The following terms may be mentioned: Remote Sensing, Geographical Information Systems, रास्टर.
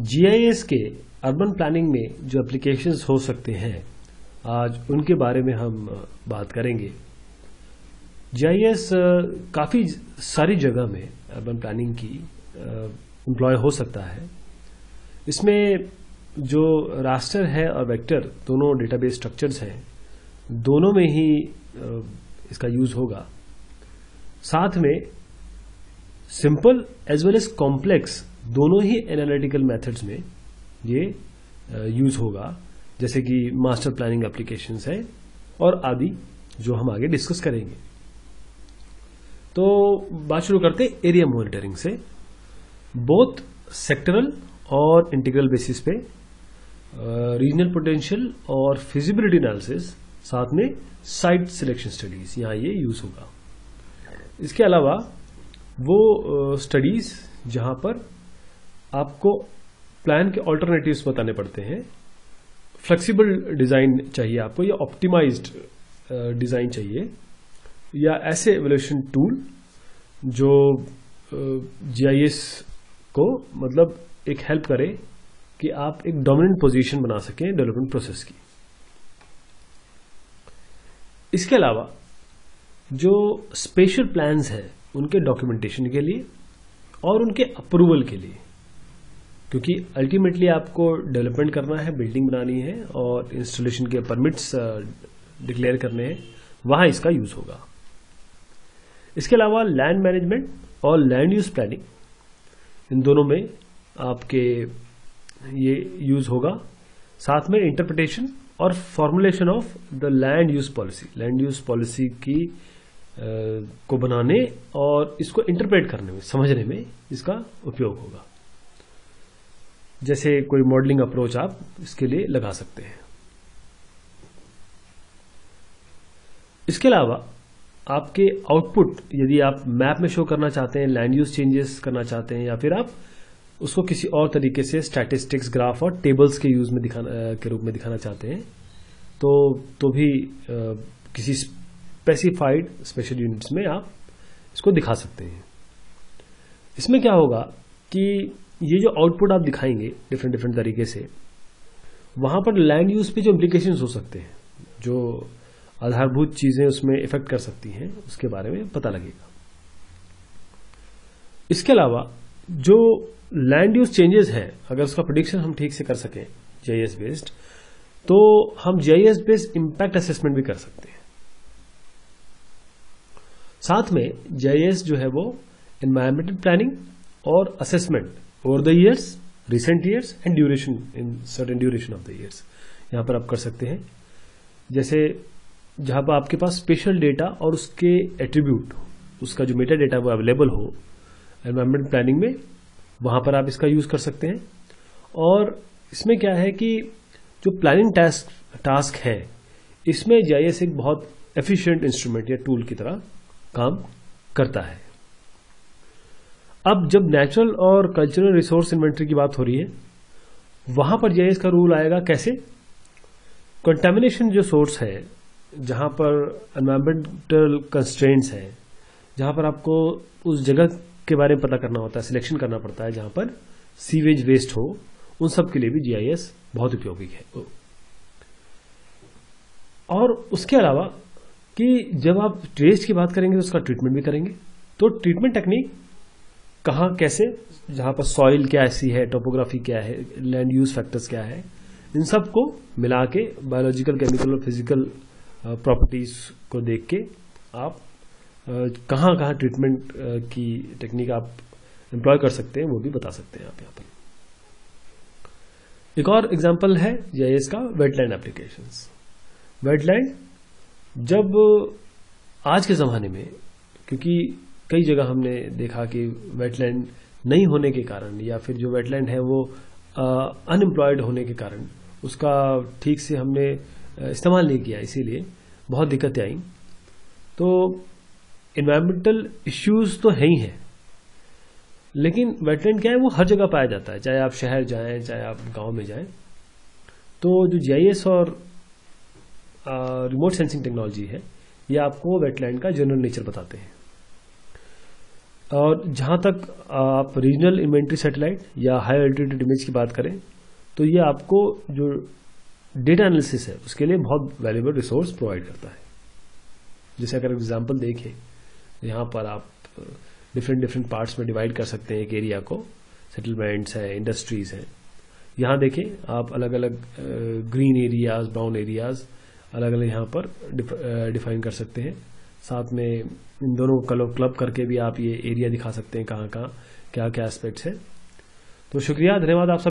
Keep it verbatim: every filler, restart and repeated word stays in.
GIS के urban planning में जो एप्लीकेशंस हो सकते हैं आज उनके बारे में हम बात करेंगे। जीआईएस काफ़ी सारी जगह में अर्बन प्लानिंग की एम्प्लॉय हो सकता है। इसमें जो रास्टर है और वेक्टर दोनों डेटाबेस स्ट्रक्चर्स हैं, दोनों में ही इसका यूज़ होगा। साथ में simple as well as complex दोनों ही एनालिटिकल मेथड्स में ये यूज़ होगा, जैसे कि मास्टर प्लानिंग एप्लीकेशंस है और आदि जो हम आगे डिस्कस करेंगे। तो बात शुरू करते हैं एरिया मॉनिटरिंग से। बोथ सेक्टरल और इंटीग्रल बेसिस पे रीजनल पोटेंशियल और फिजिबिलिटी एनालिसिस, साथ में साइट सिलेक्शन स्टडीज, यहाँ ये यूज होगा। इसके अलावा वो स्टडीज uh, जहाँ पर आपको प्लान के ऑल्टरनेटिव्स बताने पड़ते हैं, फ्लेक्सिबल डिज़ाइन चाहिए आपको या ऑप्टिमाइज्ड डिज़ाइन चाहिए, या ऐसे एवोल्यूशन टूल जो जीआईएस को मतलब एक हेल्प करे कि आप एक डोमिनेंट पोजीशन बना सकें डेवलपमेंट प्रोसेस की। इसके अलावा जो स्पेशल प्लान्स हैं उनके डॉक्यूमेंटेशन के लिए और उनके अप्रूवल के लिए, क्योंकि अल्टीमेटली आपको डेवलपमेंट करना है, बिल्डिंग बनानी है और इंस्टॉलेशन के परमिट्स डिक्लेयर करने हैं, वहाँ इसका यूज़ होगा। इसके अलावा लैंड मैनेजमेंट और लैंड यूज प्लानिंग, इन दोनों में आपके ये यूज़ होगा। साथ में इंटरप्रिटेशन और formulation of the land use policy, land use policy की को बनाने और इसको इंटरप्रेट करने में, समझने में इसका उपयोग होगा। जैसे कोई मॉडलिंग अप्रोच आप इसके लिए लगा सकते हैं। इसके अलावा आपके आउटपुट, यदि आप मैप में शो करना चाहते हैं, लैंड यूज चेंजेस करना चाहते हैं, या फिर आप उसको किसी और तरीके से स्टैटिस्टिक्स, ग्राफ और टेबल्स के यूज में दिखाना के रूप में दिखाना चाहते हैं, तो तो भी आ, किसी स्पेसिफाइड स्पेशल यूनिट्स में आप इसको दिखा सकते हैं। इसमें क्या होगा कि ये जो आउटपुट आप दिखाएंगे डिफरेंट डिफरेंट तरीके से, वहाँ पर लैंड यूज पे जो इम्प्लीकेशंस हो सकते हैं, जो आधारभूत चीज़ें उसमें इफेक्ट कर सकती हैं, उसके बारे में पता लगेगा। इसके अलावा जो लैंड यूज चेंजेस हैं, अगर उसका प्रेडिक्शन हम ठीक से कर सकें जीआईएस बेस्ड, तो हम जीआईएस बेस्ड इम्पैक्ट असेसमेंट भी कर सकते हैं। साथ में जीआईएस जो है वो एनवायरमेंटल प्लानिंग और assessment over the years, recent years and duration, in certain duration of the years, यहाँ पर आप कर सकते हैं। जैसे जहाँ पर आपके पास स्पेशल डेटा और उसके एट्रीब्यूट, उसका जो मेटा डेटा वो अवेलेबल हो एनवायरमेंट प्लानिंग में, वहाँ पर आप इसका यूज़ कर सकते हैं। और इसमें क्या है कि जो प्लानिंग टास्क टास्क है, इसमें जीआईएस एक बहुत एफिशिएंट इंस्ट्रूमेंट या टूल की तरह काम करता है। अब जब नेचुरल और कल्चरल रिसोर्स इन्वेंट्री की बात हो रही है, वहाँ पर जीआईएस का रूल आएगा। कैसे? कंटामिनेशन जो सोर्स है, जहाँ पर एनवायरमेंटल कंस्ट्रेंट्स है, जहाँ पर आपको उस जगह के बारे में पता करना होता है, सिलेक्शन करना पड़ता है जहाँ पर सीवेज वेस्ट हो, उन सब के लिए भी जीआईएस बहुत उपयोगी है। और उसके अलावा कि जब आप वेस्ट की बात करेंगे तो उसका ट्रीटमेंट भी करेंगे, तो ट्रीटमेंट टेक्निक कहाँ, कैसे, जहाँ पर सॉइल क्या ऐसी है, टोपोग्राफी क्या है, लैंड यूज फैक्टर्स क्या है, इन सब को मिला के बायोलॉजिकल, केमिकल और फिजिकल प्रॉपर्टीज को देख के आप कहाँ कहाँ ट्रीटमेंट की टेक्निक आप एम्प्लॉय कर सकते हैं, वो भी बता सकते हैं आप यहाँ पर। एक और एग्जांपल है जीआईएस का वेटलैंड एप्लीकेशंस। वेटलैंड जब आज के ज़माने में, क्योंकि कई जगह हमने देखा कि वेटलैंड नहीं होने के कारण या फिर जो वेटलैंड है वो अनएम्प्लॉयड होने के कारण उसका ठीक से हमने इस्तेमाल नहीं किया, इसीलिए बहुत दिक्कतें आई। तो इन्वायरमेंटल इश्यूज तो है ही है, लेकिन वेटलैंड क्या है वो हर जगह पाया जाता है, चाहे आप शहर जाएं, चाहे आप गांव में जाएं। तो जो जीआईएस और रिमोट सेंसिंग टेक्नोलॉजी है, ये आपको वेटलैंड का जनरल नेचर बताते हैं। और जहाँ तक आप रीजनल इन्वेंट्री सैटेलाइट या हाई एल्टीट्यूड इमेज की बात करें तो ये आपको जो डेटा एनालिसिस है उसके लिए बहुत वैल्यूएबल रिसोर्स प्रोवाइड करता है। जैसे अगर एग्जांपल देखें, यहाँ पर आप डिफरेंट डिफरेंट पार्ट्स में डिवाइड कर सकते हैं एक एरिया को, सेटलमेंट्स हैं, इंडस्ट्रीज हैं। यहाँ देखें आप अलग अलग ग्रीन एरियाज, ब्राउन एरियाज अलग अलग यहाँ पर डिफाइन कर सकते हैं। साथ में इन दोनों को क्लब करके भी आप ये एरिया दिखा सकते हैं कहाँ कहाँ क्या क्या एस्पेक्ट्स हैं। तो शुक्रिया, धन्यवाद आप सब।